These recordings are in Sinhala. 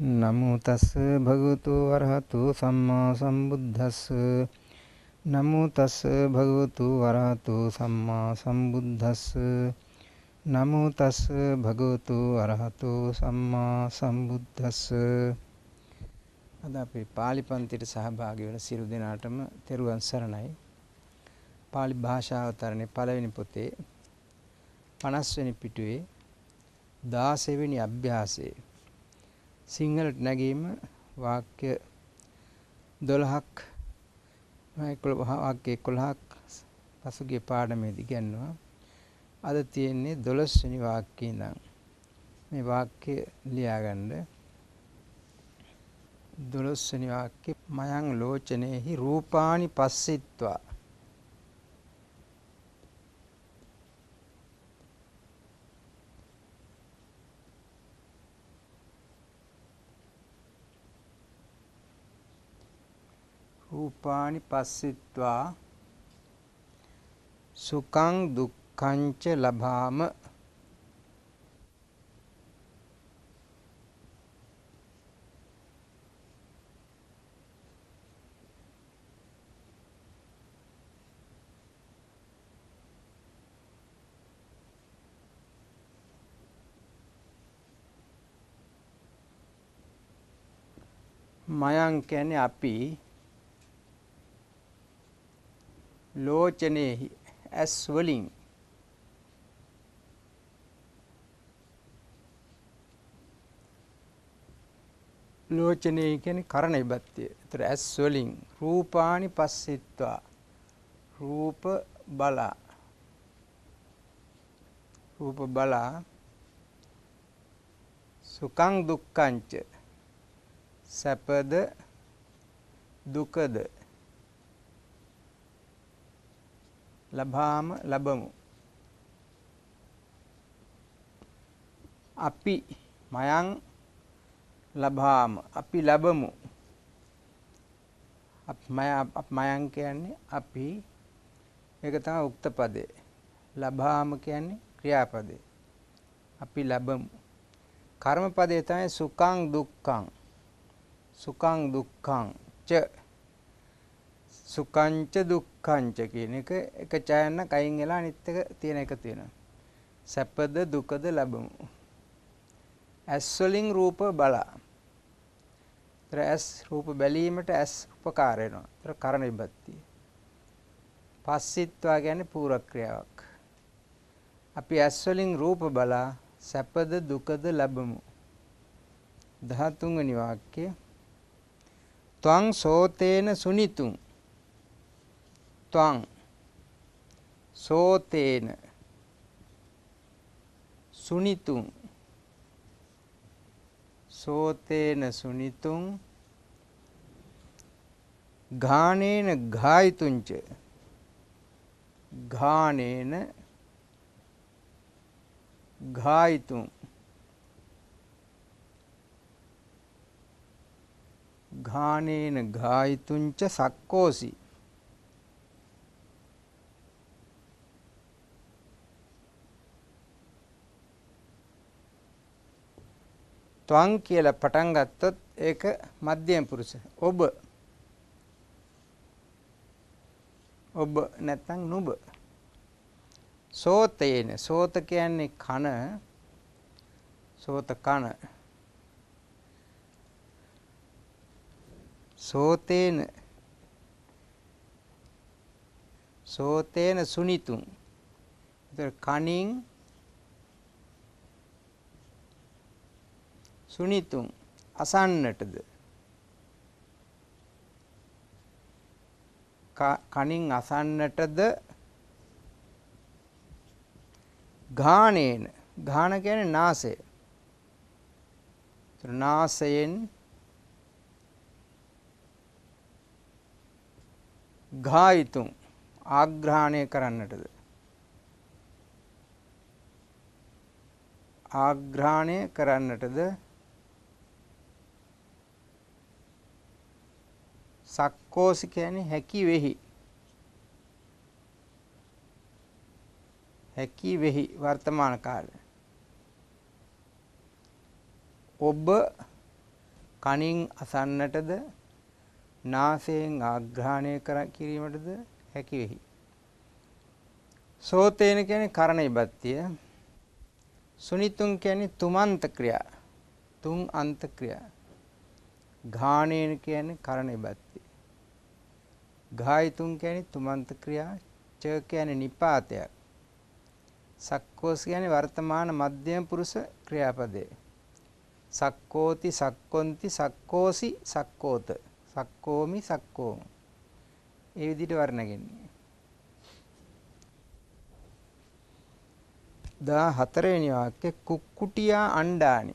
नमो तस् भगवतो अरहतो सम्मा सम्बुद्धस्। नमो तस् भगवतो अरहतो सम्मा सम्बुद्धस्। नमो तस् भगवतो अरहतो सम्मा सम्बुद्धस्। අද අපි පාලි පන්තියට සහභාගී වෙන සියලු දෙනාටම තෙරුවන් සරණයි. පාලි භාෂාවතරණේ පළවෙනි පොතේ 50 වෙනි පිටුවේ 16 වෙනි අභ්‍යාසයේ සිංහලට නැගීම වාක්‍ය 12ක් වාක්‍ය 11ක් පසුගිය පාඩමේදී ගන්නවා. අද තියෙන්නේ 12 වෙනි වාක්‍යය. ඉඳන් මේ වාක්‍ය ලියාගන්න. 12 වෙනි වාක්‍ය මයං ලෝචනේහි රූපානි පස්සිත්වා. රූපානි පස්සිත්වා සුඛං දුක්ඛං ච ලබාම. මයං කියන්නේ අපි, ලෝචනේහි ඇස් වලින්, ලෝචනේ කියන්නේ කරණ ඉබත්තිය. ඒතර ඇස් වලින් රූපානි පස්සෙත්වා රූප බලා, රූප බලා සුඛං දුක්ඛං ච සැපද දුකද ලබාම ලබමු. අපි මයං ලබාම අපි ලබමු. මයං කියන්නේ අපි, ඒක තමයි උක්ත පදේ. ලබාම කියන්නේ ක්‍රියාපදේ. අපි ලබමු. කර්මපදේ තමයි සුඛං දුක්ඛං. සුඛං දුක්ඛං ච සුඛං ච දුක්ඛං ච කියන එක එක ඡයන්නක් අයින් වෙලා අනිත් එක තියෙන එක තියෙනවා. සැපද දුකද ලැබමු. ඇස් වලින් රූප බලා. ඒතර ඇස් රූප බැලීමට ඇස් උපකාර වෙනවා. ඒතර කරණ විභක්තිය. පස්සිත්වා කියන්නේ පූරක ක්‍රියාවක්. අපි ඇස් වලින් රූප බලා සැපද දුකද ලැබමු. 13 වෙනි වාක්‍යය ත්වං සෝතේන සුනිතුං. ත්වං සෝතේන සුනිතුං. සෝතේන සුනිතුං ඝානේන ඝායිතුංච. ඝානේන ඝායිතුං ඝානේන ඝායිතුංච සක්කෝසි. ත්වං කියලා පටන් ගත්තොත් ඒක මධ්‍යම පුරුෂ. ඔබ, ඔබ නැත්නම් නුඹ. සෝතේන, සෝත කියන්නේ කන, සෝත කන. සෝතේන, සෝතේන සුනිතුං. ඒතර කණින් සුනිතුං අසන්නටද. කණින් අසන්නටද. ඝානේන, ඝාන කියන්නේ නාසය. ඒතර නාසයෙන් ඝායිතුං ආග්‍රහණය කරන්නටද. ආග්‍රහණය කරන්නටද. සක්කෝසි කියන්නේ හැකි වෙහි. හැකි වෙහි වර්තමාන කාලය. ඔබ කනින් අසන්නටද නාසයෙන් ආග්‍රහණය කිරීමටද හැකි වෙයි. සෝතේන කියන්නේ කරණ ඉබත්තිය. සුනිතුං කියන්නේ තුමන්ත ක්‍රියා. තුන් අන්ත ක්‍රියා. ඝාණේන කියන්නේ කරණ ඉබත්තිය. ඝායිතුං කියන්නේ තුමන්ත ක්‍රියා. ච කියන්නේ නිපාතයක්. සක්කොස් කියන්නේ වර්තමාන මධ්‍යම පුරුෂ ක්‍රියාපදේ. සක්කෝති සක්කොන්ති සක්කෝසි සක්කෝත සක්කෝමි සක්කෝම. ඒ විදිහට වර්ණගෙන්නේ. 14 වෙනි වාක්‍ය කුක්කුටියා අණ්ඩානි.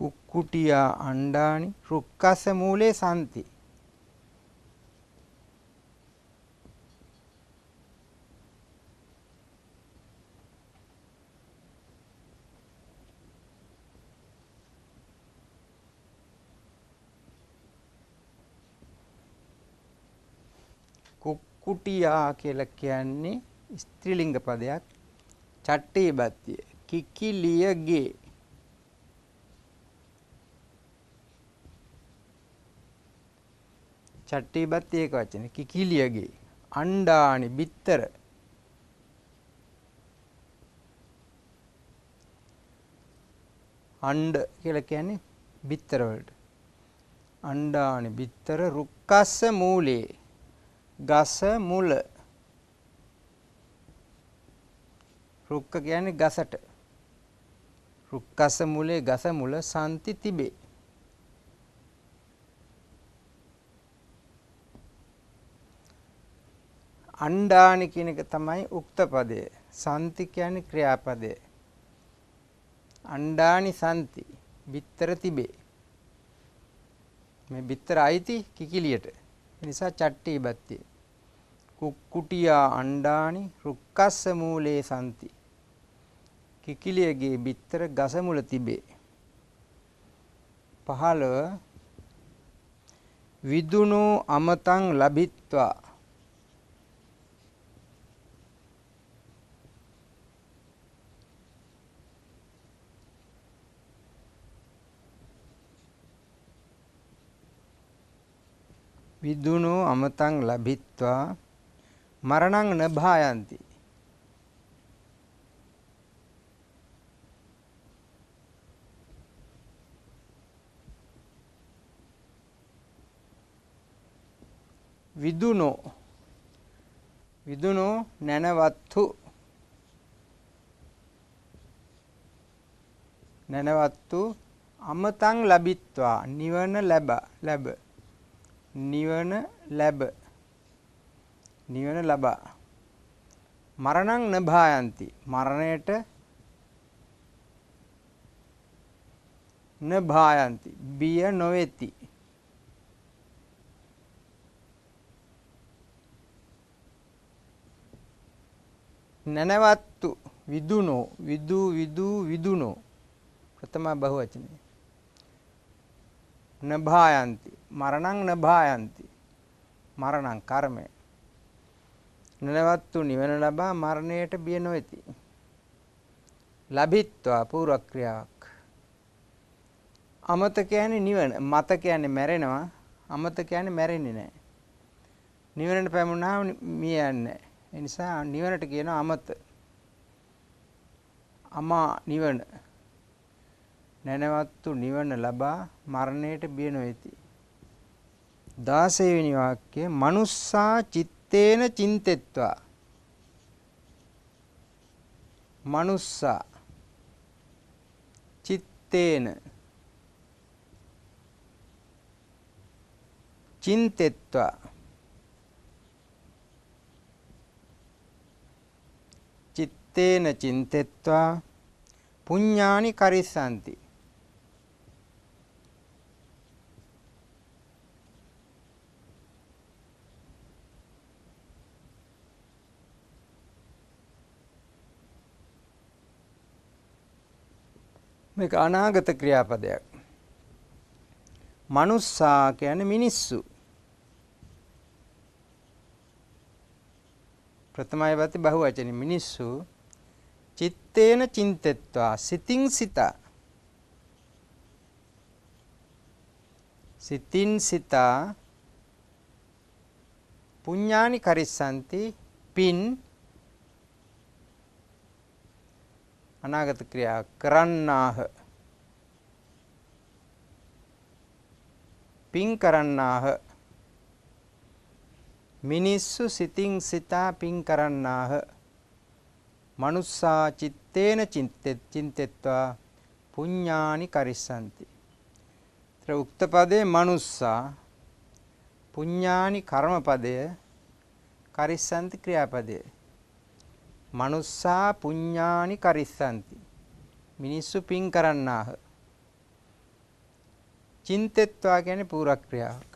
කුක්කුටියා අණ්ඩානි රුක්කස මූලේ සම්ති. කුටියා කියලා කියන්නේ ස්ත්‍රීලිංග පදයක්. චට්ටි ඉබත්තිය කිකිලියගේ. චට්ටි ඉබත්තිය එක වචනේ කිකිලියගේ. අණ්ඩානි බිත්තර. අණ්ඩ කියලා කියන්නේ බිත්තර වලට. අණ්ඩානි බිත්තර රුක්කස්ස මූලේ. ගස මුල. රුක්ක කියන්නේ ගසට. රුක්කස මුලේ ගස මුල සම්ති තිබේ. අණ්ඩානි කියන එක තමයි උක්ත පදය. සම්ති කියන්නේ ක්‍රියාපදය. අණ්ඩානි සම්ති බිත්තර තිබේ. මේ බිත්තර අයිති කිකිලියට. නිසා චට්ටි ඉබත්තිය. කුක්කුටියා අණ්ඩානි රුක්කස්ස මූලේ සම්ති. කිකිලියගේ බිත්තර ගස මුල තිබේ. 15 විදුණෝ අමතං ලබිත්වා. විදුණෝ අමතං ලබිත්වා මරණං නභායන්ති. විදුණෝ නැනවත්තු. නැනවත්තු අමතං ලබිත්වා නිවන ලැබ. නිවන ලබා මරණං නභායන්ති මරණයට නභායන්ති බිය නොවේති. නැනවත්තු විදුණෝ විදුණෝ ප්‍රථම බහුවචනය. නභායන්ති මරණං නභායන්ති මරණං කර්මය. නැනවත්තු නිවන ලබා මරණයට බිය නොවේති. ලබිත්වා පූර්ව ක්‍රියාවක්. අමත කියන්නේ නිවන. මත කියන්නේ මැරෙනවා. අමත කියන්නේ මැරෙන්නේ නැහැ. නිවනට පැමුණාම මිය යන්නේ නැහැ. ඒ නිසා නිවනට කියනවා අමත. අමා නිවන. නැනවත්තු නිවන ලබා මරණයට බිය නොවේති. 16 වෙනි වාක්‍යය මනුස්සා චිත්තේන චින්තෙත්වා. මනුස්සා චිත්තේන චින්තෙත්වා පුඤ්ඤානි කරිස්සන්ති. මේක අනාගත ක්‍රියාපදයක්. මනුස්සා කියන්නේ මිනිස්සු. ප්‍රථමයෙන්වත් බහුවචනේ මිනිස්සු. චිත්තේන චින්තෙත්වා සිතින් සිතා. සිතින් සිතා පුඤ්ඤානි කරිස්සanti පින් අනාගත ක්‍රියා කරන්නාහ. පින් කරන්නාහ මිනිස්සු සිතින් සිතා පින් කරන්නාහ. මනුස්සා චිත්තේන චින්තෙත්වා පුඤ්ඤානි කරිස්සanti. ත්‍ර උක්ත පදේ මනුස්සා පුඤ්ඤානි කර්මපදය කරිස්සanti ක්‍රියාපදය. මනුස්සා පුඤ්ඤානි කරිස්සanti මිනිස්සු පින් කරන්නාහ. චින්තෙත්වා කියන්නේ පූර්ව ක්‍රියාවක්.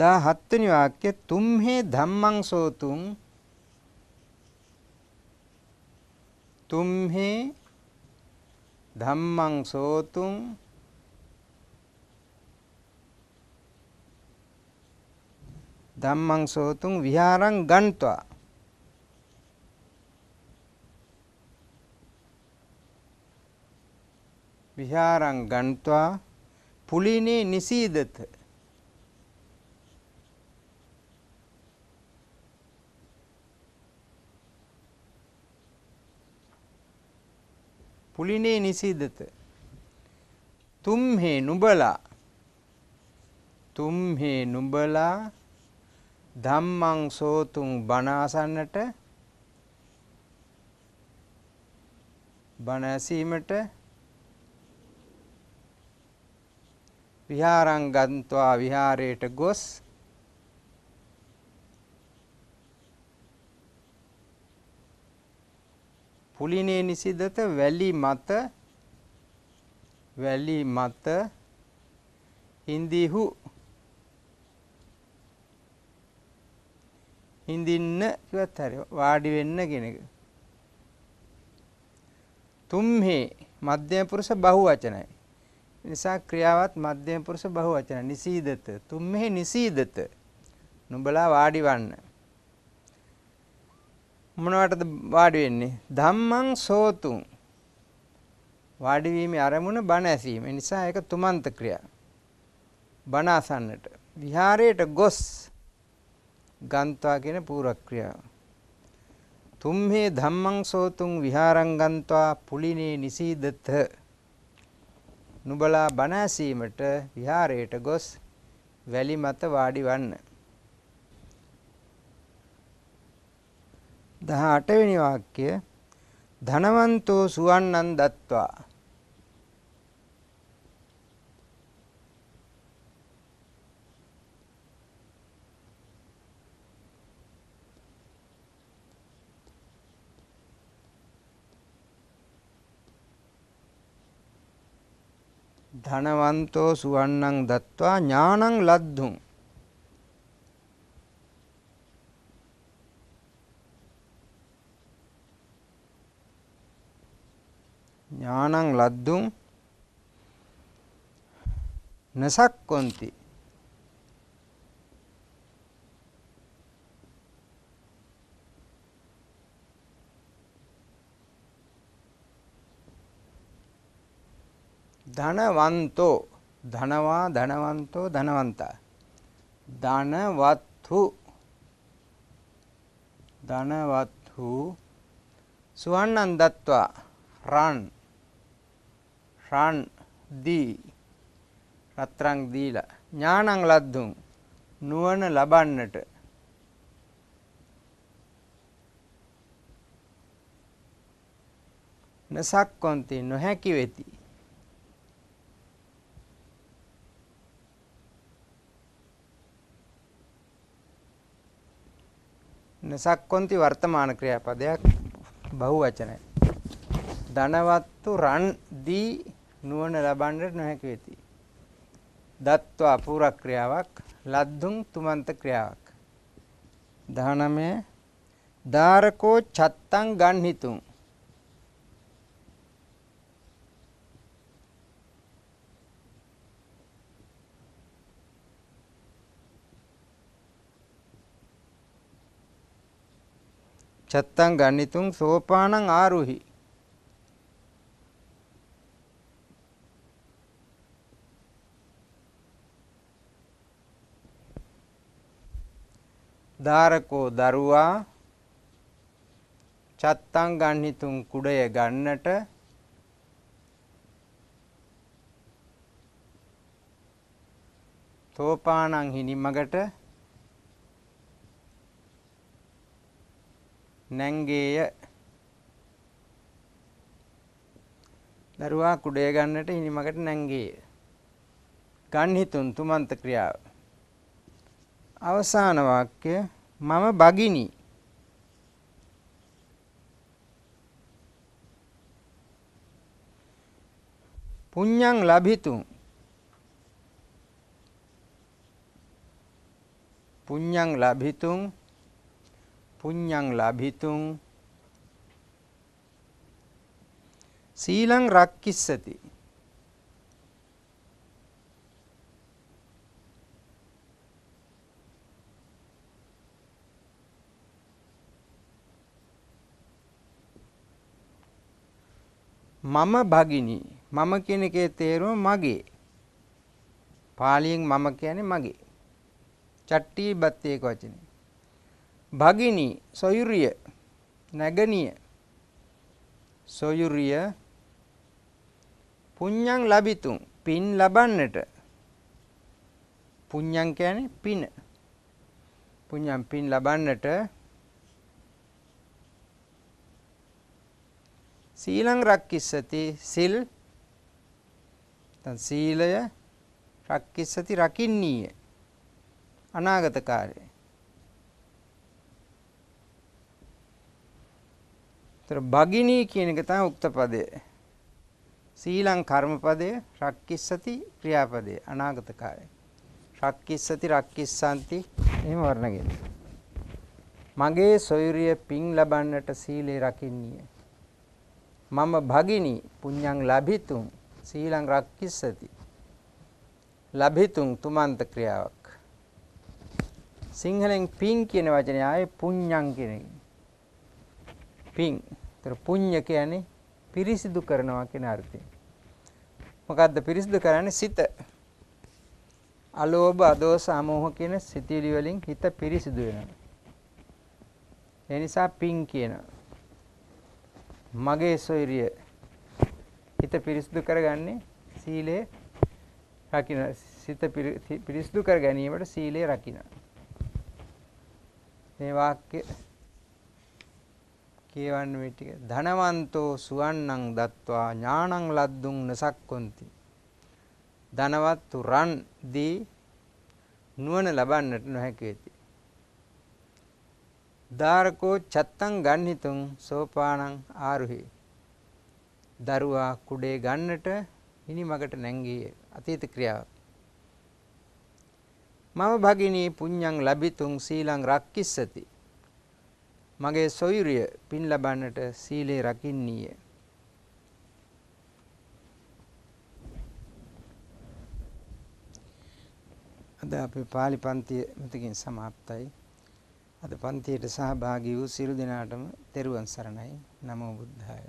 17 වෙනි වාක්‍ය තුම්හේ ධම්මං සෝතුං තුම්හේ ධම්මං සෝතුං ධම්මං සෝතුං විහාරං ගන්්වා විහාරං ගන්්වා පුලිනේ නිසීදත පුලිනේ නිසීදත. තුම්හේ නුඹලා තුම්හේ නුඹලා ධම්මං සෝතුං බණාසන්නට බණ ඇසීමට විහාරං ගන්්වා විහාරයට ගොස් පුලිනේ නිසිදත වැලි මත හින්දිහු හිඳින්න ඉවත් හරි වාඩි වෙන්න කියන එක. තුම්හි මධ්‍යම පුරුෂ බහුවචනයි. නිසා ක්‍රියාවත් මධ්‍යම පුරුෂ බහුවචනයි. නිසීදත තුම්හි නිසීදත නුඹලා වාඩි වන්න. මොනවටද වාඩි වෙන්නේ? ධම්මං සෝතුං වාඩි වීමේ අරමුණ බණ ඇසීම. ඒ නිසා ඒක තුමන්ත ක්‍රියා. බණ අසන්නට විහාරයට ගොස් ගන්්වා කියන පූර්ව ක්‍රියාව. තුම්හේ ධම්මං සෝතුං විහාරං ගන්්වා පුලිනේ නිසීදත නුඹලා බණ ඇසීමට විහාරයට ගොස් වැලි මත වාඩි වන්න. 18 වෙනි වාක්‍ය ධනවන්තෝ සුවන්නං දත්වා ධනවන්තෝ සුවන්නං දත්වා ඥානං ලද්දුං ඥානං ලද්දුං නසක්කොන්ති ධනවන්තෝ ධනවා ධනවන්තෝ ධනවන්තා ධනවත්හු සුවන්නං දත්වා රන් දී රත්‍රන් දීලා ඥානං ලද්දුං නුවණ ලබන්නට නසක්කොන්ති නොහැකි වෙති. නසක්කොන්ති වර්තමාන ක්‍රියාපදයක් බහුවචනයි. ධනවත්තු රන් දී නුවණ ලබන්නට නොහැකි වෙති. දත්වා පූර්ව ක්‍රියාවක් ලද්දුං තුමන්ත ක්‍රියාවක්. 19 ධාරකෝ චත්තං ගන්හිතුං छत्तं गणितुं सोपानं आरुहि। धारको दरुवा छत्तं गणितुं कुडय गन्नट सोपानं हिनिमगट නැංගේය. දරුවා කුඩය ගන්නට හිනිමකට නැංගේය. ගන්හිතුන් තුමන්ත ක්‍රියාව. අවසාන වාක්‍ය මම බගිනි. පුඤ්ඤං ලබිතුං. පුඤ්ඤං ලබිතුං. පුඤ්ඤං ලබිතුං සීලං රක්ඛිස්සති. මම භගිනි. මම කියන එකේ තේරුම මගේ. පාලියෙන් මම කියන්නේ මගේ. චට්ටි බත් එක වචනේ. भगिनी सोयुर्य नगनीय सोयुर्य पुण्यं लबितुं पिन लबन्नट पुण्यं क्याने पिन पुण्यं पिन लबन्नट शीलं रक्किस्सति सिल शीलय रक्किस्सति रकिन्नीय अनागत कार्य। तो भगिनी කියන එක තමයි උක්ත පදය. සීලං කර්ම පදය, රක්කිස්සති ක්‍රියාපදය, අනාගත කාලය. රක්කිස්සති රක්කිස්සාන්ති එහෙම වර්ණගෙන. මගේ සොයුරිය පිං ලබන්නට සීලේ රකින්නීය. මම භගිනි පුඤ්ඤං ලබිතුං සීලං රක්කිස්සති. ලබිතුං තුමන්ත ක්‍රියාවක්. සිංහලෙන් පිං කියන වචනේ ආයේ පුඤ්ඤං කියන එක. පිං තර පුඤ්ඤ කියන්නේ පිරිසිදු කරනවා කියන අර්ථය. මොකද්ද පිරිසිදු කරන්නේ? සිත. අලෝභ අදෝස අමෝහ කියන සිතිවිලි වලින් හිත පිරිසිදු වෙනවා. ඒ නිසා පිං කියනවා. මගේ සොයුරිය හිත පිරිසිදු කරගන්නේ සීලය රකින්න. සිත පිරිසිදු කර ගැනීමට සීලය රකින්න. මේ වාක්‍ය කියවන්න මේ ටික. ධනවන්තෝ සුවන්නං දත්වා ඥානං ලද්දුං නසක්කොන්ති. ධනවත්තු රන් දී නුවණ ලබන්නට නොහැකි වෙති. ධාරකෝ චත්තං ගන්හිතුං සෝපානං ආරුහි. දරුවා කුඩේ ගන්නට හිනිමකට නැංගී අතීත ක්‍රියාවක්. මම භගිනී පුඤ්ඤං ලබිතුං සීලං රක්කිස්සති. මගේ සොයුරිය පින් ලබන්නට සීලේ රකින්නීය. අද අපේ පාලි පන්තිය මෙතකින් સમાપ્તයි. අද පන්තියට සහභාගී වූ සියලු දෙනාටම තෙරුවන් සරණයි. නමෝ බුද්ධාය.